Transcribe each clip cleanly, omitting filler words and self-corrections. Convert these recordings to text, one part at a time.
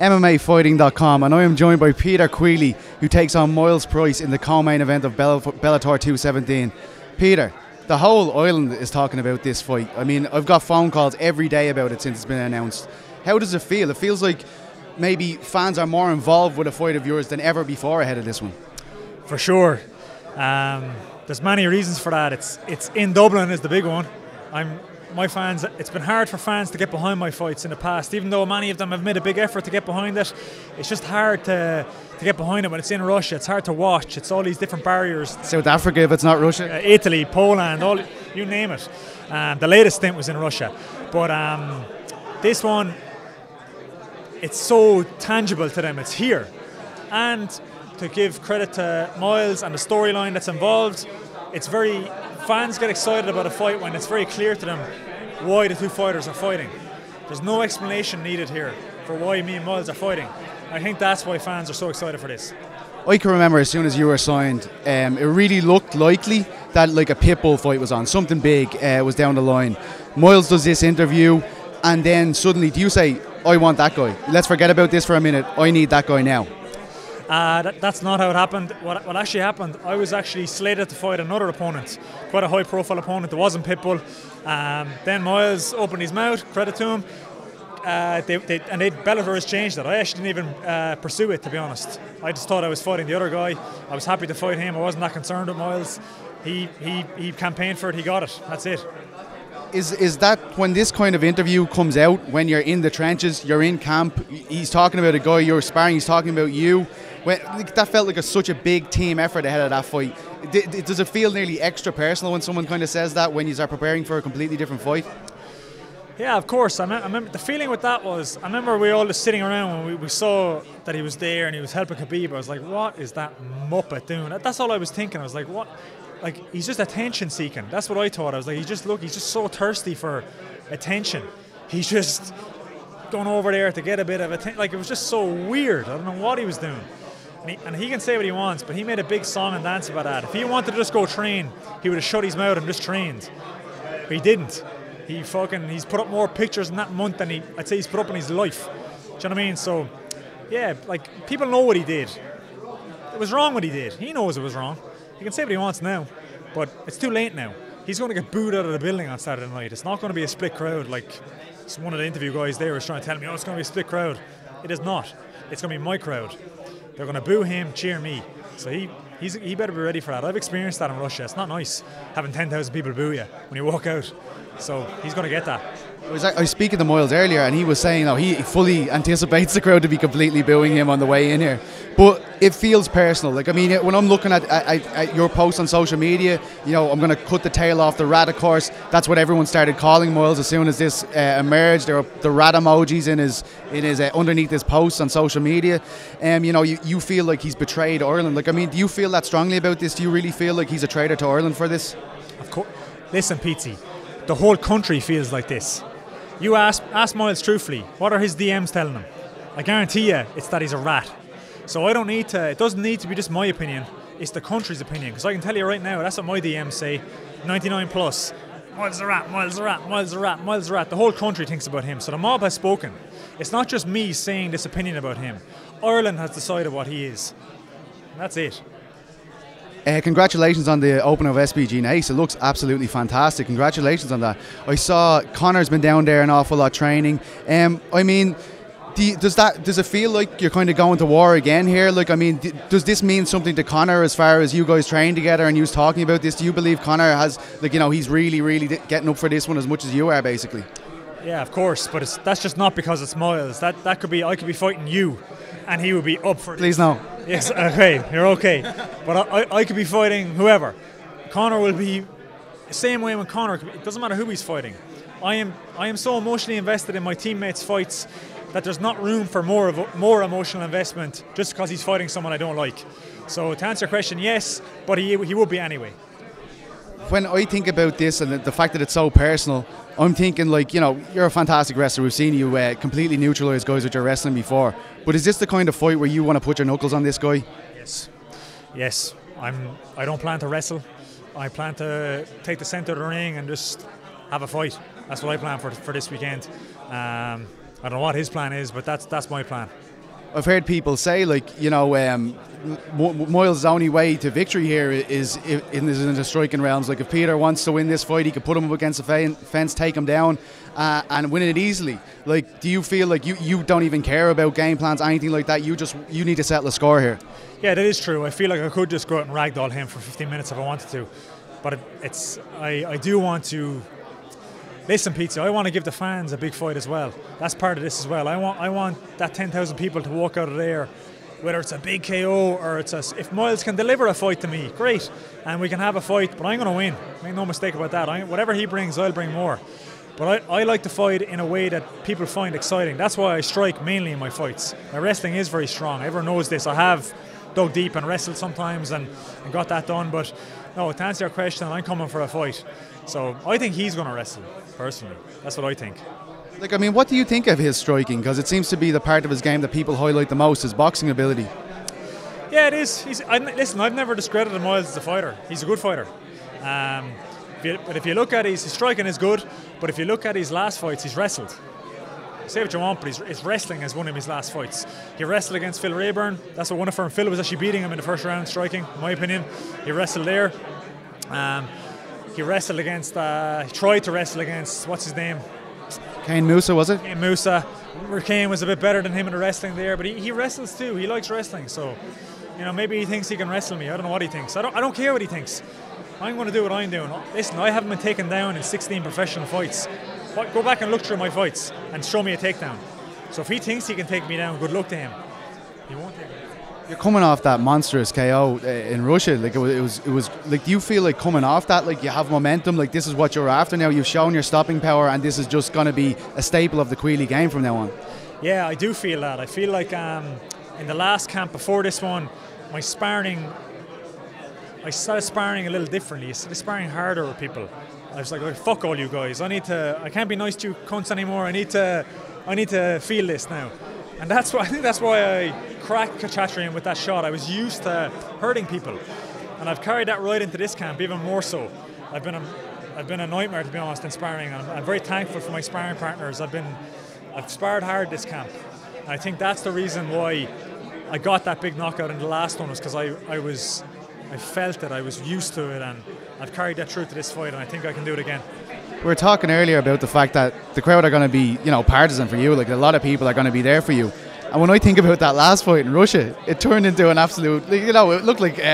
MMAfighting.com, and I am joined by Peter Queally, who takes on Myles Price in the co-main event of Bellator 217. Peter, the whole island is talking about this fight. I mean, I've got phone calls every day about it since it's been announced. How does it feel? It feels like maybe fans are more involved with a fight of yours than ever before ahead of this one. For sure. There's many reasons for that. It's in Dublin is the big one. It's been hard for fans to get behind my fights in the past, even though many of them have made a big effort to get behind it. It's just hard to get behind it when it's in Russia. It's hard to watch. It's all these different barriers. South Africa, if it's not Russia. Italy, Poland, all you name it. The latest stint was in Russia. But this one, it's so tangible to them. It's here. And to give credit to Myles and the storyline that's involved, it's very... Fans get excited about a fight when it's very clear to them why the two fighters are fighting. There's no explanation needed here for why me and Myles are fighting. I think that's why fans are so excited for this. I can remember as soon as you were signed, it really looked likely that like a pitbull fight was on. Something big was down the line. Myles does this interview, and then suddenly do you say, I want that guy. Let's forget about this for a minute. I need that guy now. That's not how it happened. What actually happened, I was actually slated to fight another opponent, quite a high profile opponent that wasn't Pitbull. Then Myles opened his mouth, credit to him, Bellator has changed that. I actually didn't even pursue it, to be honest. I just thought I was fighting the other guy. I was happy to fight him. I wasn't that concerned with Myles. He campaigned for it, he got it, that's it. Is that when this kind of interview comes out, when you're in the trenches, you're in camp, he's talking about a guy you're sparring, he's talking about you, when, that felt like such a big team effort ahead of that fight. Does it feel nearly extra personal when someone kind of says that when you are preparing for a completely different fight? Yeah, of course. I remember the feeling with that was, I remember we all just sitting around when we saw that he was there and he was helping Khabib. I was like, what is that muppet doing? That's all I was thinking. I was like, what? Like, he's just attention seeking. That's what I thought. I was like, he's just so thirsty for attention. He's just going over there to get a bit of attention. Like, it was just so weird. I don't know what he was doing. And he can say what he wants, but he made a big song and dance about that. If he wanted to just go train, he would have shut his mouth and just trained. But he didn't. He's put up more pictures in that month than I'd say he's put up in his life. Do you know what I mean? So, yeah, like, people know what he did. It was wrong what he did. He knows it was wrong. He can say what he wants now, but it's too late now. He's going to get booed out of the building on Saturday night. It's not going to be a split crowd. Like, one of the interview guys there was trying to tell me, oh, it's going to be a split crowd. It is not. It's going to be my crowd. They're going to boo him, cheer me. So he better be ready for that. I've experienced that in Russia. It's not nice having 10,000 people boo you when you walk out. So he's going to get that. I was speaking to Myles earlier, and he was saying he fully anticipates the crowd to be completely booing him on the way in here. But it feels personal. Like, I mean, when I'm looking at your posts on social media, you know, I'm going to cut the tail off the rat, of course. That's what everyone started calling Myles as soon as this emerged. There were the rat emojis in his underneath his posts on social media. You know, you feel like he's betrayed Ireland. Like, I mean, do you feel that strongly about this? Do you really feel like he's a traitor to Ireland for this? Of course. Listen, Petey, the whole country feels like this. You ask Myles truthfully, what are his DMs telling him? I guarantee you it's that he's a rat. So I don't need to, it doesn't need to be just my opinion, it's the country's opinion. Because I can tell you right now, that's what my DMs say, 99 plus. Myles a rat, Myles a rat, Myles a rat, Myles a rat. The whole country thinks about him, so the mob has spoken. It's not just me saying this opinion about him. Ireland has decided what he is. And that's it. Congratulations on the opening of SBG Nice. It looks absolutely fantastic. Congratulations on that. I saw Connor's been down there an awful lot training. I mean, does it feel like you're kind of going to war again here? Like, I mean, does this mean something to Connor as far as you guys train together and you was talking about this? Do you believe Connor has, like, you know, he's really, really getting up for this one as much as you are, basically? Yeah, of course, but that's just not because it's Myles. That could be, I could be fighting you, and he would be up for it. Please no. Yes, okay, you're okay. But I could be fighting whoever. Connor will be the same way when Connor. It doesn't matter who he's fighting. I am so emotionally invested in my teammates' fights that there's not room for more emotional investment just because he's fighting someone I don't like. So to answer your question, yes, but he would be anyway. When I think about this and the fact that it's so personal, I'm thinking, like, you know, you're a fantastic wrestler. We've seen you completely neutralise guys with your wrestling before. But is this the kind of fight where you want to put your knuckles on this guy? Yes. Yes. I don't plan to wrestle. I plan to take the centre of the ring and just have a fight. That's what I plan for this weekend. I don't know what his plan is, but that's my plan. I've heard people say, like, you know, Myles' only way to victory here is in the striking rounds. Like, if Peter wants to win this fight, he could put him up against the fence, take him down, and win it easily. Like, do you feel like you don't even care about game plans, anything like that? You need to settle a score here. Yeah, that is true. I feel like I could just go out and ragdoll him for 15 minutes if I wanted to, but I do want to. Listen, Pizza, I want to give the fans a big fight as well. That's part of this as well. I want that 10,000 people to walk out of there, whether it's a big KO or it's a... If Myles can deliver a fight to me, great. And we can have a fight, but I'm going to win. Make no mistake about that. Whatever he brings, I'll bring more. But I like to fight in a way that people find exciting. That's why I strike mainly in my fights. My wrestling is very strong. Everyone knows this. I have dug deep and wrestled sometimes and got that done. But no, to answer your question, I'm coming for a fight. So I think he's going to wrestle, personally. That's what I think. Like, I mean, what do you think of his striking? Because it seems to be the part of his game that people highlight the most, his boxing ability. Yeah, it is. Listen, I've never discredited Myles as a fighter. He's a good fighter. But if you look at his striking is good, but if you look at his last fights, he's wrestled. Say what you want, but his wrestling is one of his last fights. He wrestled against Phil Rayburn. That's what won it for him. Phil was actually beating him in the first round, striking, in my opinion. He wrestled there. He wrestled against, he tried to wrestle against, what's his name? Kane Musa, was it? Kane Musa. Kane was a bit better than him in the wrestling there, but he wrestles too. He likes wrestling, so, you know, maybe he thinks he can wrestle me. I don't know what he thinks. I don't care what he thinks. I'm going to do what I'm doing. Listen, I haven't been taken down in 16 professional fights. Go back and look through my fights and show me a takedown. So if he thinks he can take me down, good luck to him. He won't take me down. You're coming off that monstrous KO in Russia. Like, it was like, do you feel like coming off that, like, you have momentum? Like, this is what you're after now. You've shown your stopping power, and this is just going to be a staple of the Queally game from now on. Yeah, I do feel that. I feel like in the last camp before this one, my sparring, I started sparring a little differently. I started sparring harder with people. I was like, oh, fuck all you guys. I can't be nice to you cunts anymore. I need to feel this now. And I think that's why I cracked Khachatryan with that shot. I was used to hurting people, and I've carried that right into this camp even more so. I've been a nightmare, to be honest, in sparring. I'm very thankful for my sparring partners. I've sparred hard this camp, and I think that's the reason why I got that big knockout in the last one, was because I felt it. I was used to it, and I've carried that through to this fight, and I think I can do it again. We were talking earlier about the fact that the crowd are going to be, you know, partisan for you. Like, a lot of people are going to be there for you. And when I think about that last fight in Russia, it turned into an absolute, you know, it looked like, you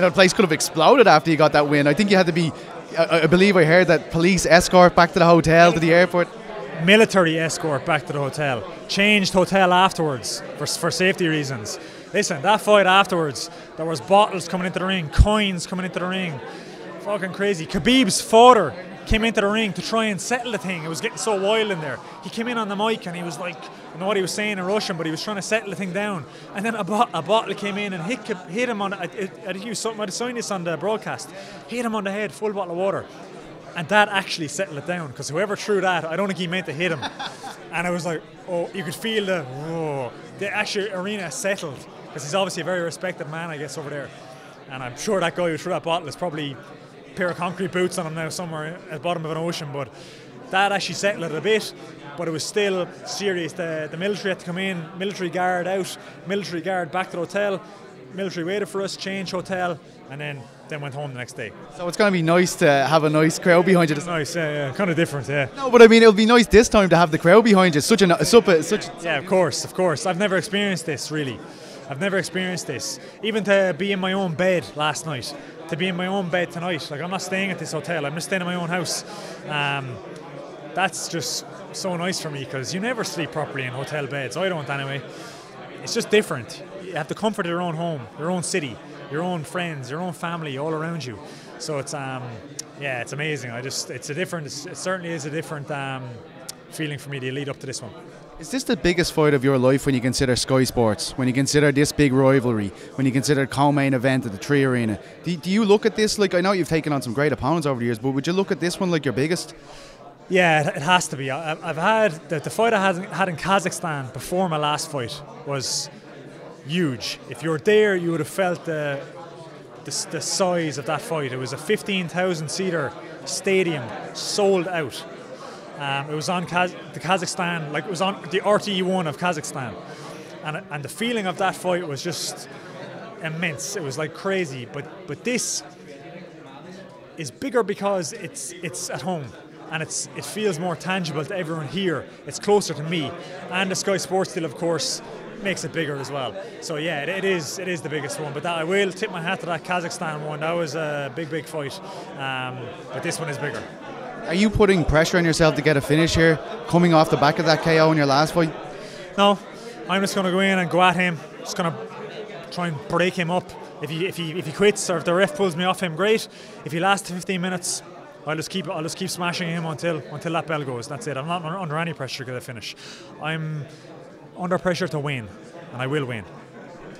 know, the place could have exploded after you got that win. I think you had to be, I believe I heard that police escort back to the hotel, to the airport. Military escort back to the hotel. Changed hotel afterwards for safety reasons. Listen, that fight afterwards, there was bottles coming into the ring, coins coming into the ring. Fucking crazy. Khabib's father came into the ring to try and settle the thing. It was getting so wild in there. He came in on the mic and he was like, I know what he was saying in Russian, but he was trying to settle the thing down. And then a bottle came in and hit him on, I'd seen this on the broadcast, hit him on the head, full bottle of water. And that actually settled it down, because whoever threw that, I don't think he meant to hit him. And I was like, oh, you could feel the, whoa. The actual arena settled, because he's obviously a very respected man, I guess, over there. And I'm sure that guy who threw that bottle is probably pair of concrete boots on him now somewhere at the bottom of an ocean. But that actually settled it a bit, but it was still serious. The military had to come in, military guard out, military guard back to the hotel, military waited for us, changed hotel, and then went home the next day. So it's going to be nice to have a nice crowd behind you. It's nice, yeah, kind of different, yeah. No, but I mean, it'll be nice this time to have the crowd behind you. Yeah, of course. I've never experienced this, really. I've never experienced this. Even to be in my own bed last night, to be in my own bed tonight. Like, I'm not staying at this hotel. I'm just staying in my own house. That's just so nice for me, because you never sleep properly in hotel beds. I don't, anyway. It's just different. You have the comfort of your own home, your own city, your own friends, your own family all around you. So it's, yeah, it's amazing. It certainly is a different feeling for me to lead up to this one. Is this the biggest fight of your life when you consider Sky Sports, when you consider this big rivalry, when you consider co-main event at the 3 Arena? Do you look at this like, I know you've taken on some great opponents over the years, but would you look at this one like your biggest? Yeah, it has to be. I've had, the fight I had in Kazakhstan before my last fight was huge. If you were there, you would have felt the size of that fight. It was a 15,000-seater stadium sold out. It was on Kazakhstan, like it was on the RTE1 of Kazakhstan. And the feeling of that fight was just immense. It was like crazy. But this is bigger because it's at home. And it feels more tangible to everyone here. It's closer to me. And the Sky Sports deal, of course, makes it bigger as well. So yeah, it is the biggest one. But that, I will tip my hat to that Kazakhstan one. That was a big fight. But this one is bigger. Are you putting pressure on yourself to get a finish here, coming off the back of that KO in your last fight? No, I'm just going to go in and go at him. Just going to try and break him up. If he quits or if the ref pulls me off him, great. If he lasts 15 minutes. I'll just keep smashing him until that bell goes. That's it. I'm not under any pressure to get a finish. I'm under pressure to win, and I will win.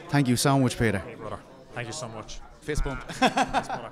Thank you so much, Peter. Hey, brother. Thank you so much. Fist bump. Thanks, brother.